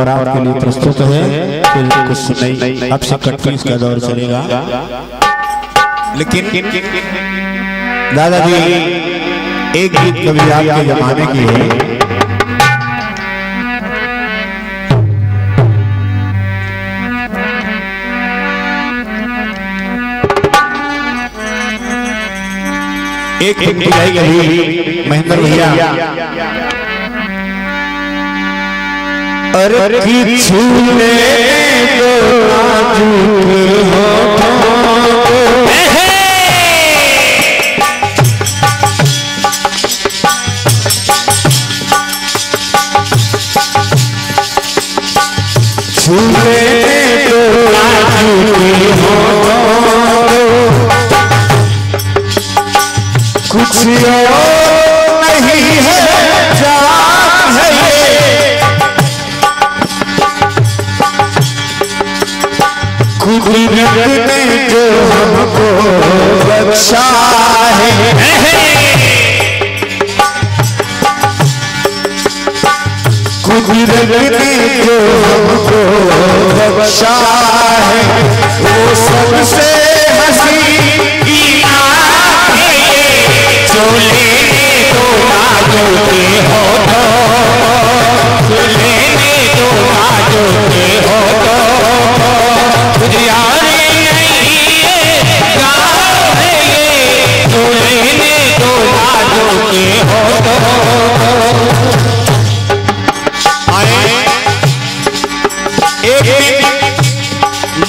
और आपके लिए प्रस्तुत है कुछ नहीं। अब से कटपीस का दौर चलेगा, लेकिन दादाजी एक गीत कभी आपके जमाने की है। एक कभी महेंद्र भैया अरे छूने दो कुछ नहीं है ने जो हमको बख्शा है, कुदरत ने जो हमको बख्शा है वो सबसे हसीन इनाम है। चोले तो आजो के हो तो चोले तो आजो के हो तो यार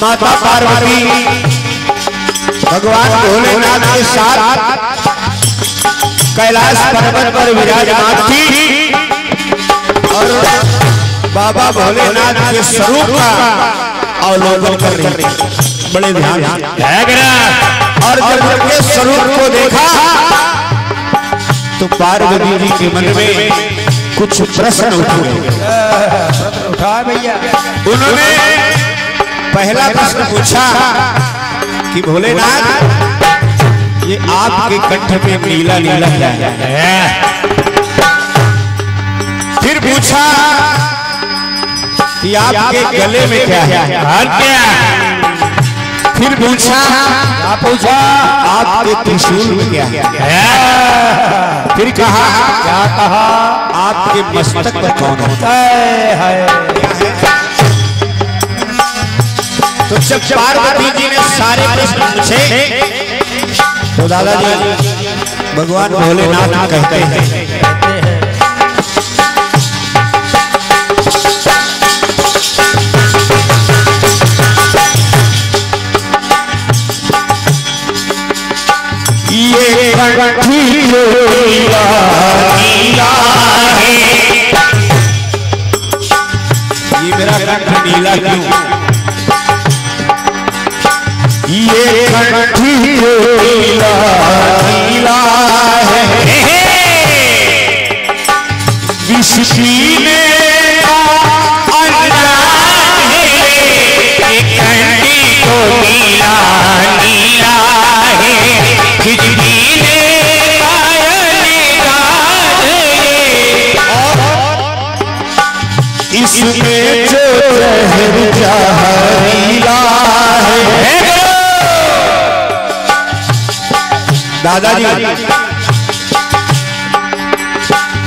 माता पार्वती भगवान भोलेनाथ के साथ कैलाश पर्वत पर विराजमान थी और बाबा भोलेनाथ के स्वरूप का अवलोकन कर रही थी। बड़े ध्यान और जब उनके स्वरूप को देखा तो पार्वती जी के मन में कुछ प्रश्न उठा भैया। उन्होंने पहला प्रश्न पूछा कि भोलेनाथ ये आपके कंठ पे नीला नीला क्या है? फिर पूछा कि आपके गले में क्या है? फिर पूछा आपके त्रिशूल में क्या है? फिर कहा क्या कहा आपके मस्तक पर कौन होता है? तो जब पार्वती जी ने सारे प्रश्न पूछे तो दादाजी भगवान भोलेनाथ कहते हैं ये मेरा कंठ नीला क्यों? ये कंठ नीला नीला है, विष पीने का अनजान है। ये कंठ तो नीला नीला है, विष पीने का अनजान है। और इसमें जो जहर जहरीला है। दादाजी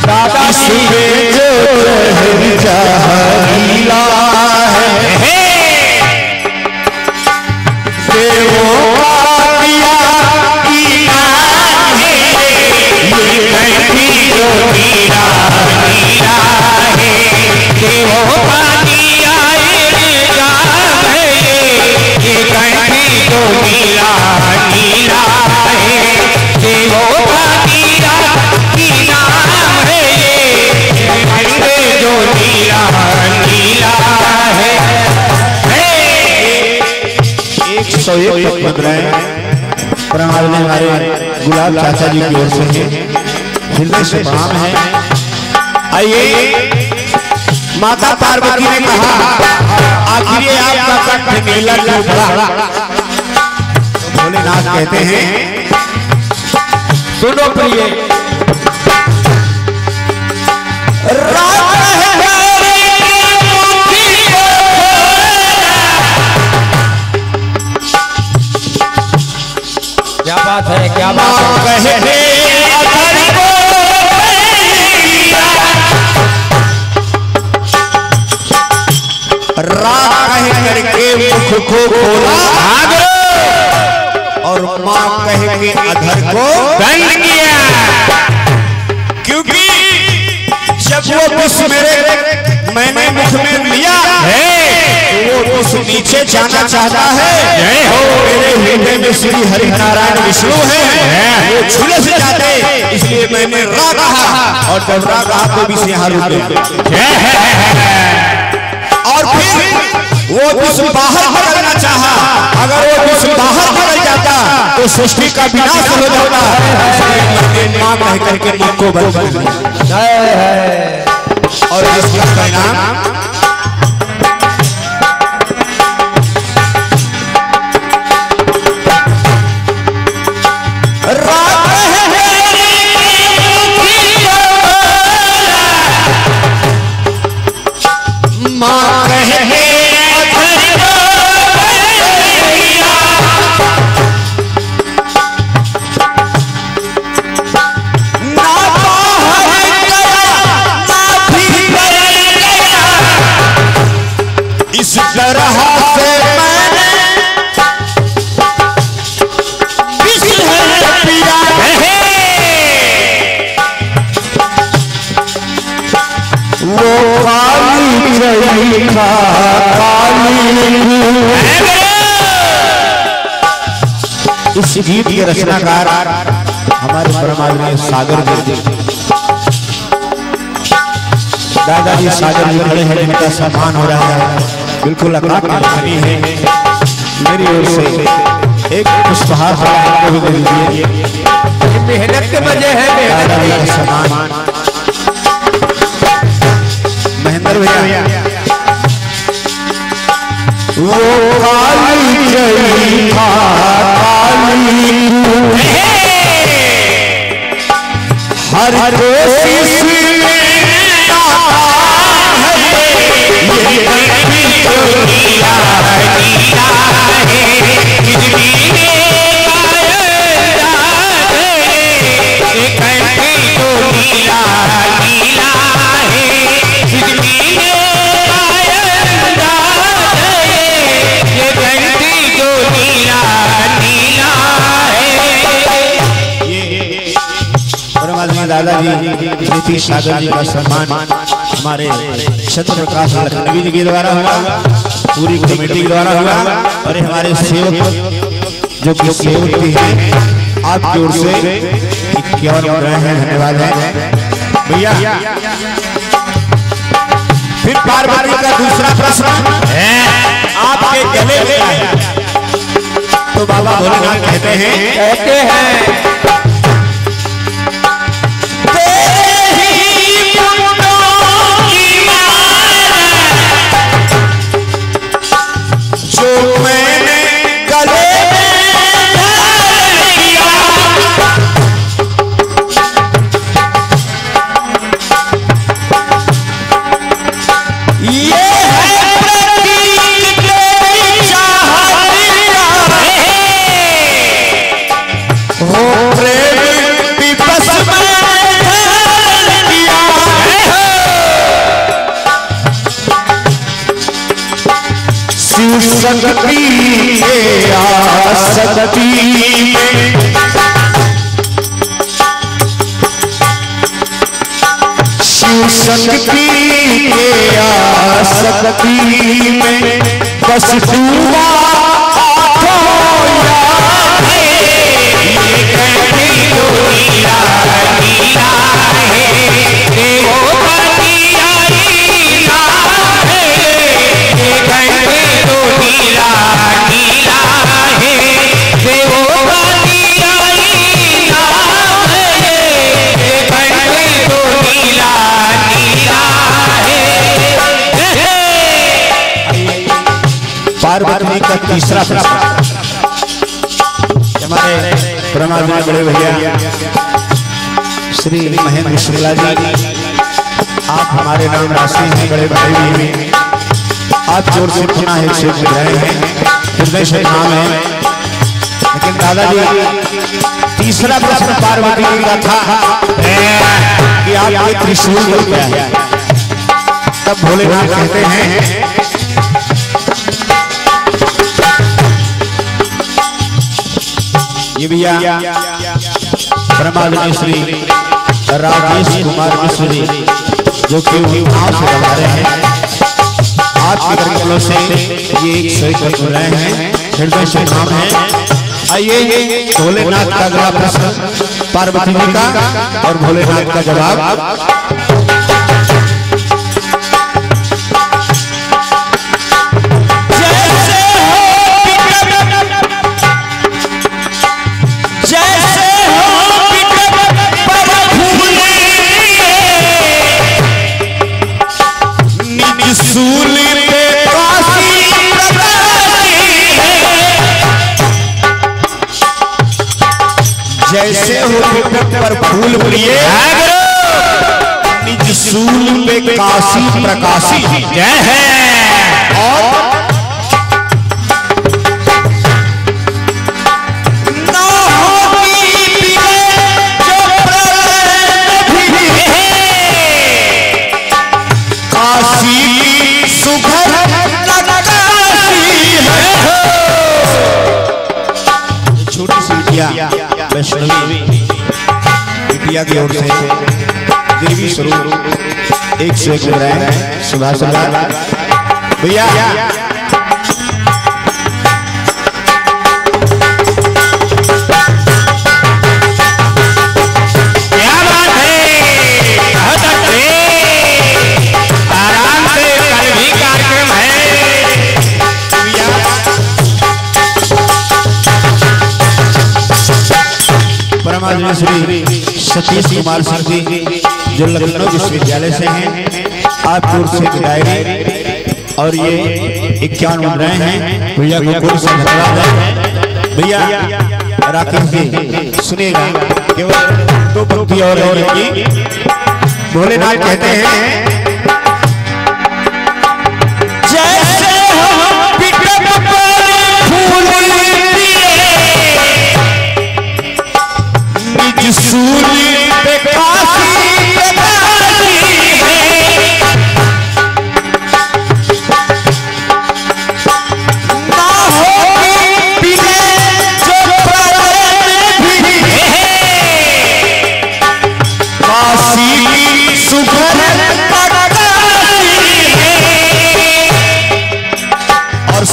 दादा सुबह जो रहर जहरीला है, देवों का पिया की नाम है। ये कंठी जो नीला नीला है, देवों का पिया की नाम है। ये कंठी जो नीला नीला है, प्रणाम हमारे गुलाब चाचा जी की ओर से हृदय से प्रणाम है। आइए माता पार्वती ने कहा आखिर आपका कंठ नीला क्यों पड़ा? भोलेनाथ कहते हैं सुनो प्रिय रात है को खोला भाग और माँ कह के अधर को दंड किया, क्योंकि जब वो उस मेरे मैंने मुख में लिया है वो उस नीचे जाना चाहता है। मेरे हृदय में श्री हरि नारायण विष्णु है, वो झुलस जाते, इसलिए मैंने रा कहा और जब रा कहा तो भी और फिर वो विश्व बाहर निकलना चाहा, अगर वो विश्व बाहर निकल जाता तो सृष्टि का विनाश हो जाता। माँ कह करके माँ को और इसका परिणाम माँ कहे इस गीत के रचनाकार हमारे परमात्मा सागर जी दादाजी सागर जी खड़े हैं, इनका सम्मान हो रहा है। बिल्कुल अकादमी है, मेरी ओर से एक पुष्पहार दीजिए। मेहनत के मजे है दादाजी का सम्मान। महेंद्र भैया वो काली हर कोशिश दादाजी सागर जी का सम्मान हमारे छत्र प्रकाश लखनऊ जी के द्वारा हुआ, पूरी कमेटी के द्वारा हुआ और हमारे सेवक जो कि सेवक हैं आपकी ओर से धन्यवाद है भैया। फिर पार्वती का दूसरा प्रश्न आपके गले में आया तो बाबा भोलेनाथ कहते हैं शक्ति में बस पूरा का तीसरा प्रश्न हमारे परमात्मा बड़े भैया श्री महेंद्र शुक्ला जी, आप हमारे नाम राशि हैं, बड़े भाई भी आप जोर से सुना है, सिर्फ रहे हैं हृदय से नाम है। लेकिन दादाजी तीसरा प्रश्न पार्वती जी का था कि आप त्रिशूल हो गया, तब भोलेनाथ कहते हैं ये भैया परमात्मा श्री राकेश कुमार मिश्र जी जो कि भाव से लगा रहे हैं, हाथ के से ये एक सही हो रहे हैं, हृदय से नाम है। आइए भोलेनाथ का अगला प्रश्न पार्वती जी का और भोलेनाथ का जवाब। जैसे हो विपद पर फूल प्रिय निज शूल पे काशी प्रकाशी जय है। और काशी सुभर है छोटी सी बिटिया वैष्णवी बिटिया की ओर से देवी स्वरूप एक से एक रहे सुधा सुधा भैया श्री सतीश कुमार सिंह जी जो लखनऊ विश्वविद्यालय से हैं, आप से विधायक और ये 51 बन रहे हैं। भैया को भैया राकेश जी सुनेगा केवल दो पंक्ति और भोलेनाथ कहते हैं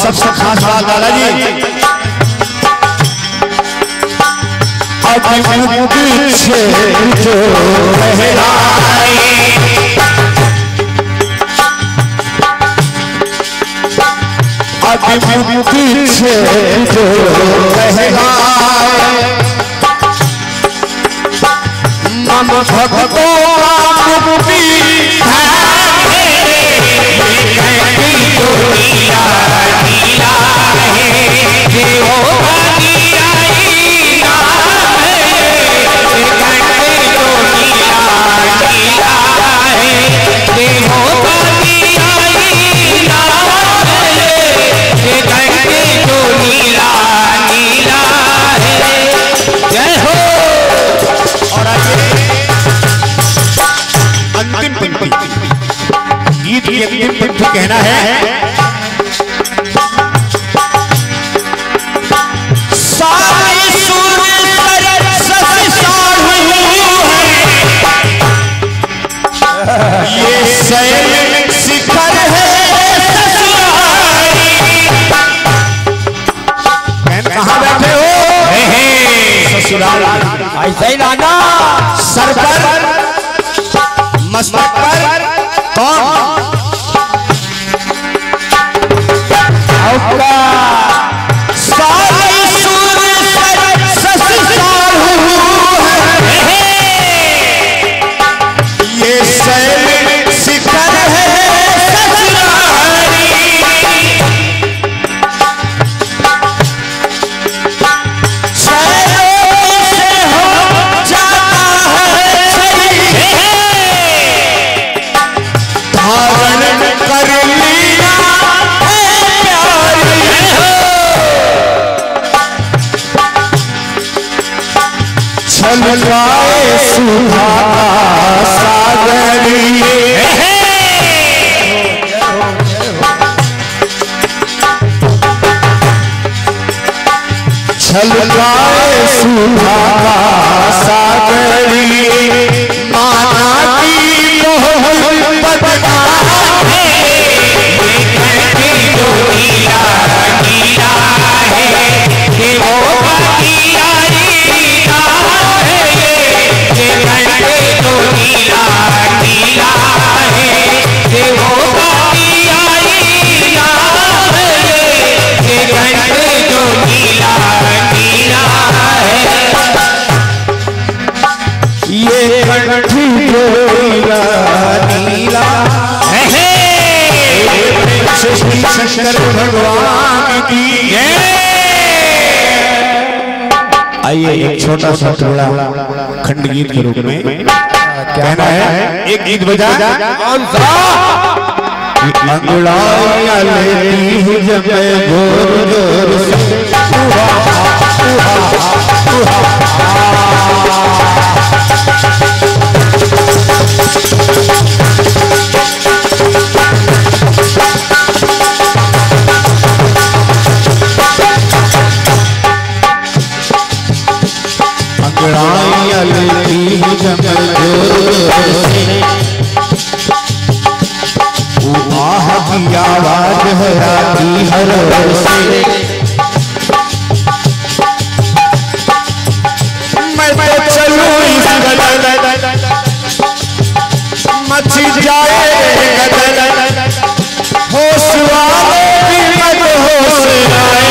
सबसे खास बात दादाजी मम भगतो कहना है रोईगा नीला है श्री शंकर भगवान की। आइए एक छोटा सा थोड़ा खंड गीत के रूप में कहना है, एक गीत बजा कौन सा अंगड़ाइयाँ लेती हूँ जब मैं जोर जोर से सुहा सुहा सुहा अंगड़ाइयाँ लेती हूँ जब मैं जोर जोर से की आवाज है राती हर से मैं चलूं इस गदर मच जाए होश वाले भी मत होश आए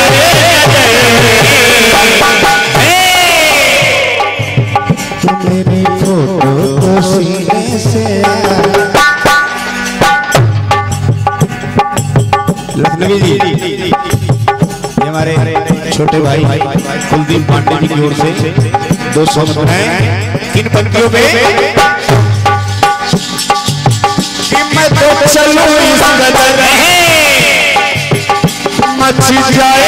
मेरी फोटो को सीने से लखनऊ जी ये हमारे छोटे भाई कुलदीप पांडे की ओर से 200 इन पंक्तियों पे मैं तो चलूं इस कदर मच जाए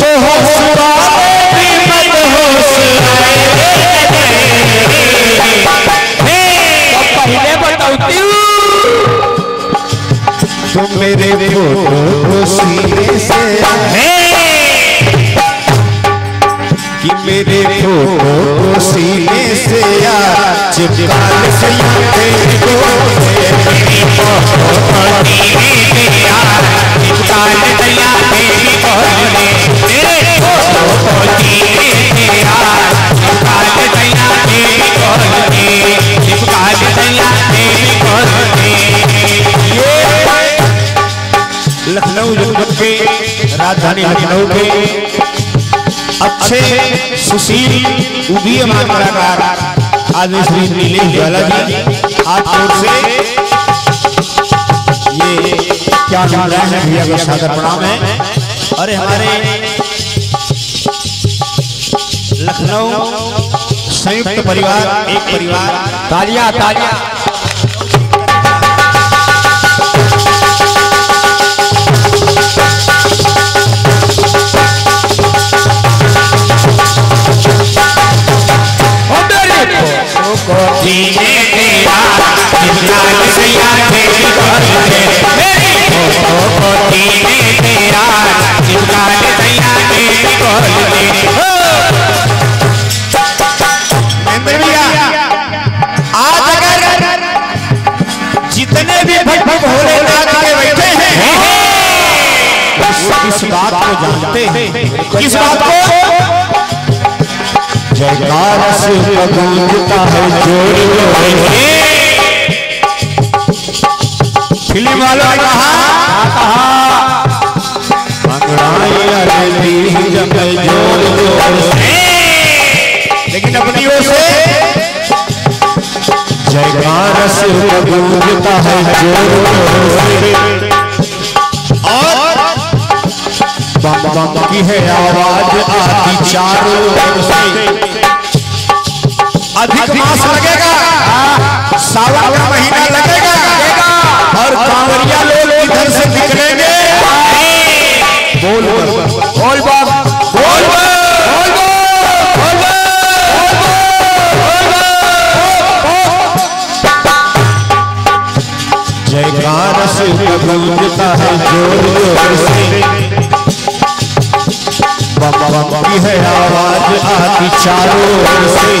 तो होश वाले भी मत होश आए तुम मेरे फोटो सीने से कि मेरे फोटो सीने से चिपका लखनऊ जनपद के राजधानी लखनऊ के अच्छे सुशील उदीयमान कलाकार आज श्री नीलेश ज्वाला जी आप ओर से ये क्या गा रहे हैं भैया का सादर प्रणाम है। अरे हमारे लखनऊ संयुक्त परिवार एक परिवार तालियां तालियां किस बात को जानते हैं किस बात को जयकार से गूंजता है जोर जोर फिल्म वालों ने कहा अंगड़ाइयाँ लेती हूँ जब मैं जोर जोर से लेकिन अपनी ओर से जयकार से गूंजता है जोर जोर और बम बम की है आवाज आती चारों ओर से अधिक मास लगेगा सावन का महीना लगेगा और कांवरिया लोग इधर से निकलेंगे बोल बोल बोल बोल बोल जयकार से गूंजता है जोर जोर से बम है आवाज आती चारों ओर से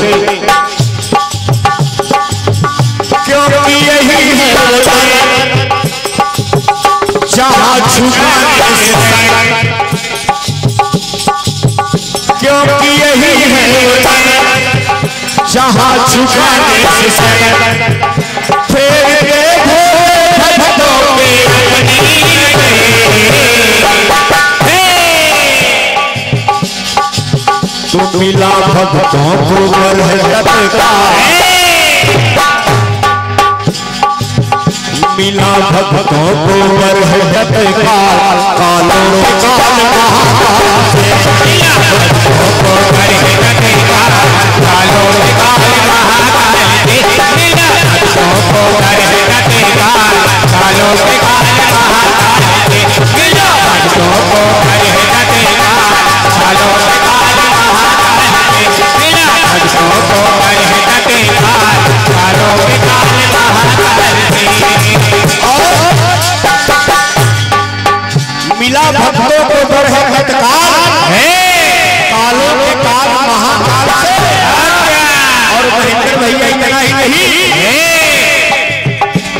क्योंकि यही है जहां झुका क्योंकि यही है जहां झुका फिर देखो भक्तों में तो मिला भक्तों को बरकत का, मिला भक्तों को बरकत का, कालों का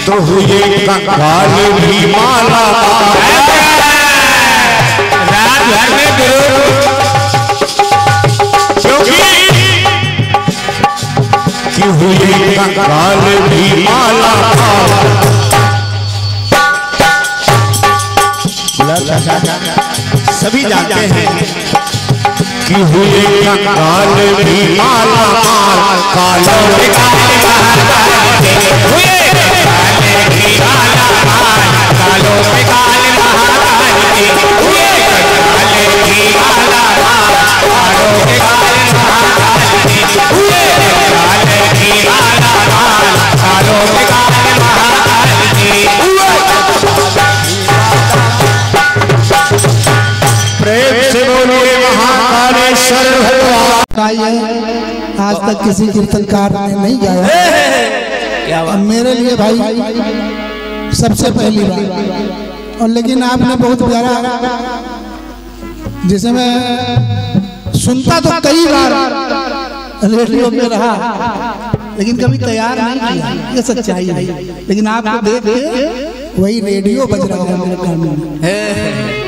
तो हुए कंगाल भी माला रात भर में क्योंकि हुए कंगाल भी माला सभी जानते हैं कि हुए कंगाल भी माला कालो आज तक किसी कीर्तनकार ने नहीं गाया मेरे लिए भाई सबसे पहली बार। और लेकिन आपने बहुत प्यारा, जिसे मैं सुनता तो कई बार रेडियो पे रहा लेकिन कभी तैयार नहीं किया, ये सच्चाई है। लेकिन आपको देख के वही रेडियो बज रहा है मेरे कान में।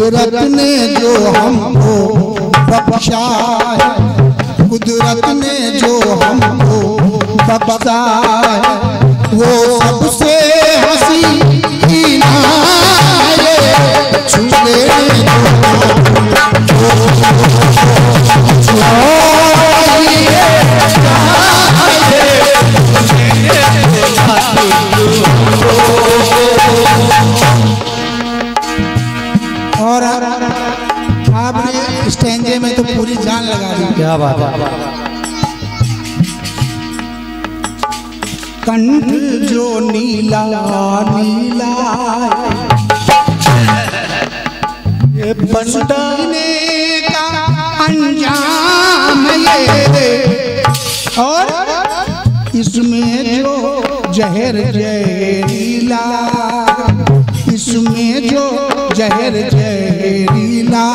कुदरत ने जो हमको बख्शा है, कुदरत ने जो हमको बख्शा है, वो सबसे हसी कंठ जो नीला नीला ये पंडा ने अंजाम ये, और इसमें जो जहर जहरीला, इसमें जो जहर जहरीला,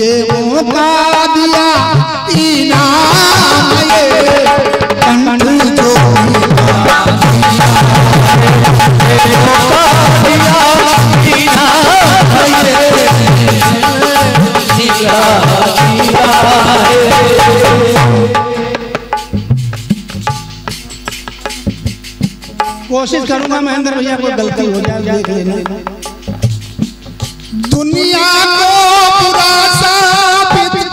देवों का दिया इनाम ये, कंटू जो कोशिश करूंगा महेंद्र भैया को गलती हो जाए देख लेना। दुनिया को बुरा साबित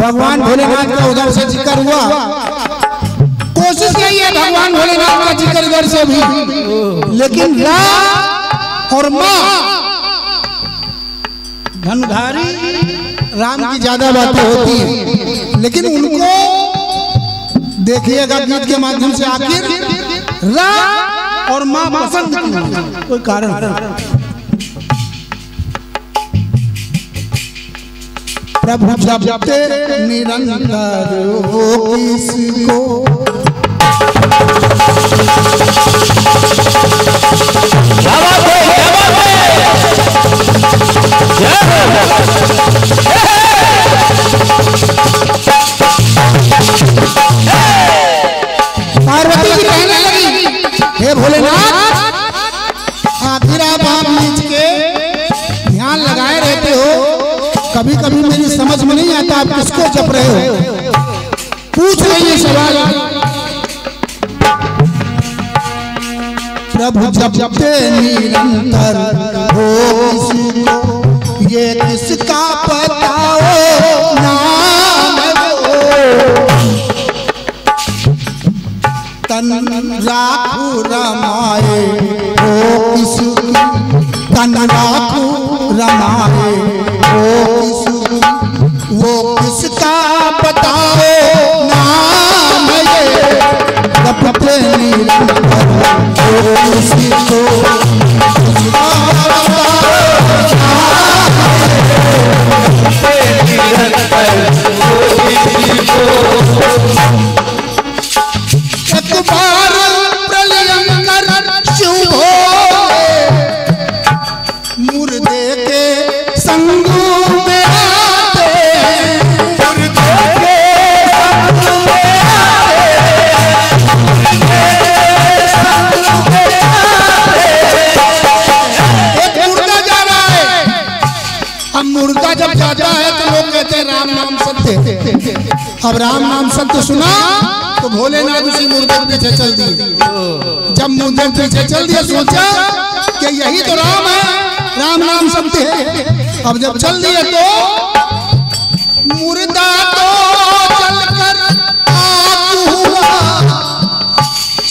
भगवान भोलेनाथ का उधर से जिक्र हुआ, कोशिश यही है भगवान भोलेनाथ का जिक्र उधर से भी, लेकिन राम और माँ धनधारी राम की ज्यादा बातें होती है, लेकिन उनको देखिएगा गीत के माध्यम से आखिर राम और माँ पसंद की कोई कारण है। प्रभु जपते निरंतर हो किसको, पार्वती जी कहने लगी हे भोलेनाथ आखिर आप नीच के ध्यान लगाए रहते हो, कभी कभी मेरी समझ में नहीं आता आप किसको जप रहे हो। पूछ रही है सवाल। प्रभु जपते निरंतर हो किसको, ये किसका बताओ नाम, तन राखू रमाए हो किसकी, तन राखू रमाए वो किसका बताओ नाम ये, जपते निरंतर हो किसको, जपते निरंतर हो किसको। एक बार प्रलयं कर शुभ मुर्दे के संग अब राम नाम सत्य सुना तो भोलेनाथ उसी मुर्दे के पीछे चल दिए। जब मुर्दे के पीछे चल दिया सोचा कि यही तो राम है, राम नाम सत्य है। अब जब चल दिया तो मुर्दा तो चलकर आग हुआ,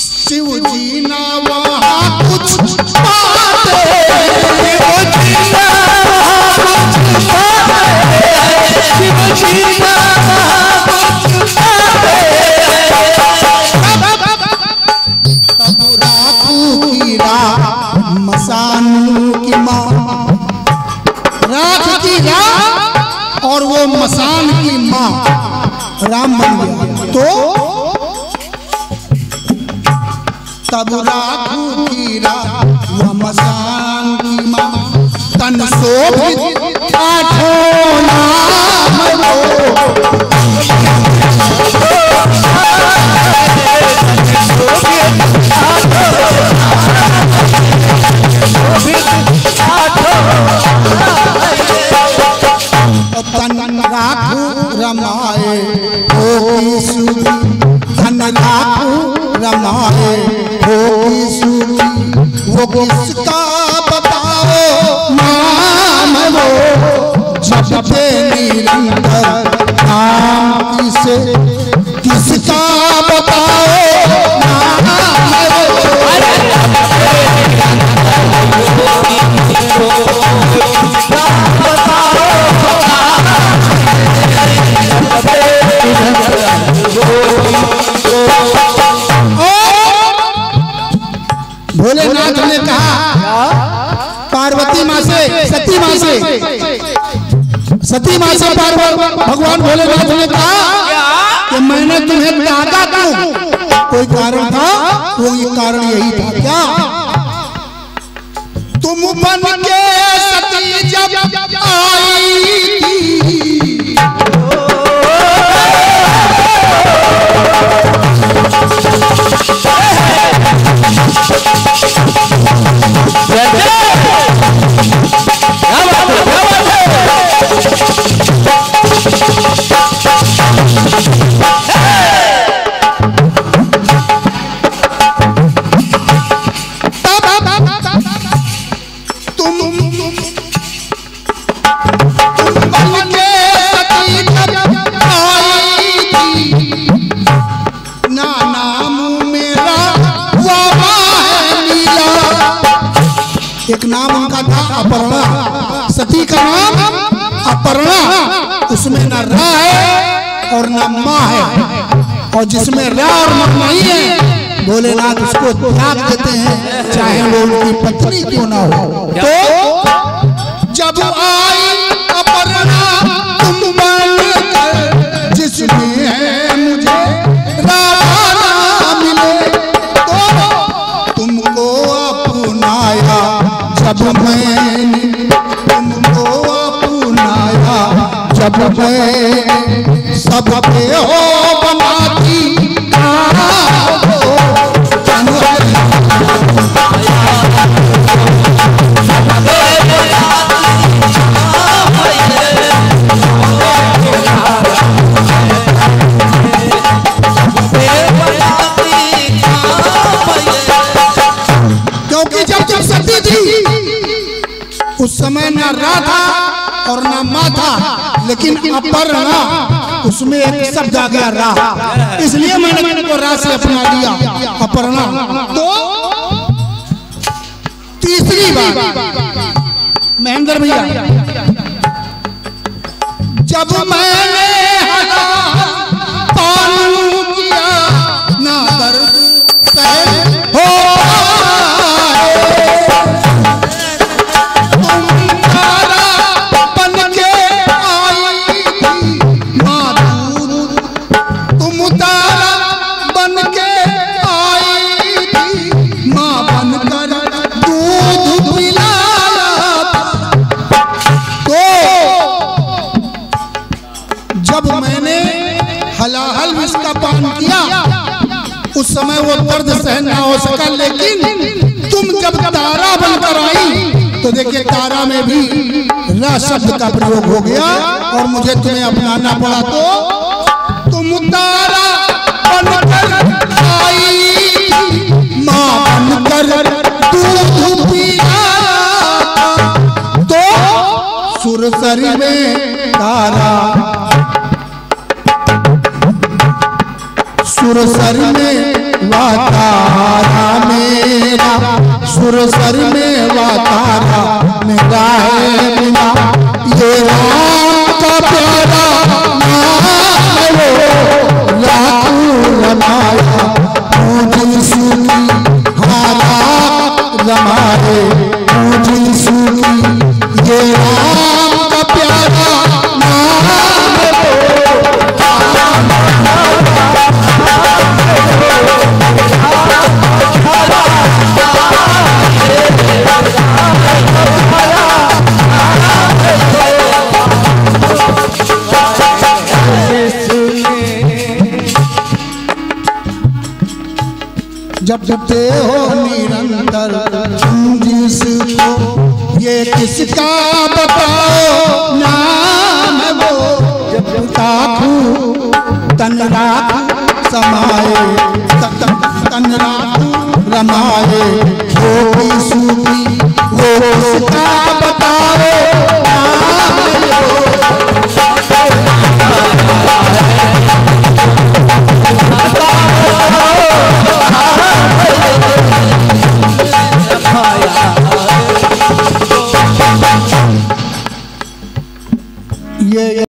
शिव जी ना वहाँ कुछ मसान की मां राम बन गया, तो तब राखू की राम मसान की मां, तन शोभित आठों नाम रमाए हो किसकी, धन राखू रमाए हो किसकी, वो किसका बताओ नाम वो, जपते निरंतर नाम किसे, किसका बताओ नाम वो। रामचंद्र ने कहा पार्वती माँ से, सती माँ से, सती माँ से भगवान भोलेनाथ ने कहा कि मैंने तुम्हें त्यागा क्यों? कोई कारण था? कोई कारण यही था क्या? तुम बन के सती जब आई एक नाम उनका था अपर्णा, सती का नाम अपर्णा, उसमें न र है और न म है, और जिसमें र और म नहीं है भोलेनाथ उसको त्याग देते हैं, चाहे वो उनकी पत्नी क्यों ना हो। तो जब आई अपर्णा तुम बन जिसमें है मुझे राधा मिले, तो तुमको अपनाया जब मैंने, तुमको अपनाया जब मैं सब पे हो बनाती उस समय ना राधा और ना माथा, लेकिन अपर्णा उसमें एक शब्द आ गया रा, इसलिए मैंने इनको रा से अपना लिया अपर्णा। तो तीसरी बात महेंद्र भैया, जब मैंने हलाहल विष का पान किया उस समय वो दर्द सहन ना हो सका, लेकिन तुम जब तारा बनकर आई तो देखिए तारा में भी रा शब्द का प्रयोग हो गया और मुझे तुम्हें अपनाना पड़ा। तो तुम तारा बनकर आई माँ बनकर दूध पीला, तो सुरसरी में तारा, सुरसर में वा तारा मेरा, सुरसर में वा तारा मेरा है बिना, ये राम का प्यारा नाम रमाया मुझे सुनी हारा रमाए मुझे सुनी, ये राम का प्यारा जपते हो निरंतर जिसको, ये किसका बताओ नाम वो, जपता हूँ तन राख समाये तन राख रमाए छोटी सूती, वो किसका बताओ नाम